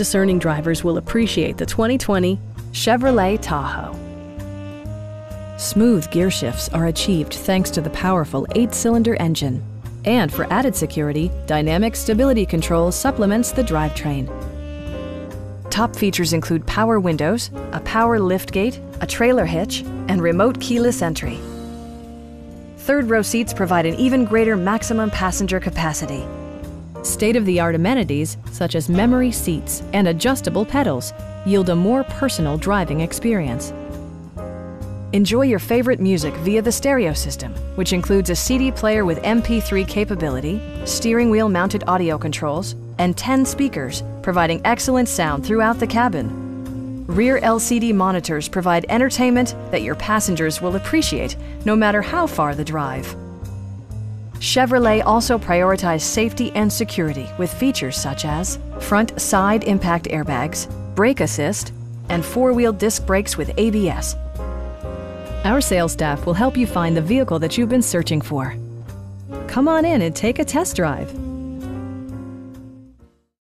discerning drivers will appreciate the 2020 Chevrolet Tahoe. Smooth gear shifts are achieved thanks to the powerful 8-cylinder engine. And for added security, dynamic stability control supplements the drivetrain. Top features include power windows, a power liftgate, a trailer hitch, and remote keyless entry. Third-row seats provide an even greater maximum passenger capacity. State-of-the-art amenities, such as memory seats and adjustable pedals, yield a more personal driving experience. Enjoy your favorite music via the stereo system, which includes a CD player with MP3 capability, steering wheel mounted audio controls, and 10 speakers, providing excellent sound throughout the cabin. Rear LCD monitors provide entertainment that your passengers will appreciate, no matter how far the drive. Chevrolet also prioritizes safety and security with features such as front side impact airbags, brake assist, and four-wheel disc brakes with ABS. Our sales staff will help you find the vehicle that you've been searching for. Come on in and take a test drive.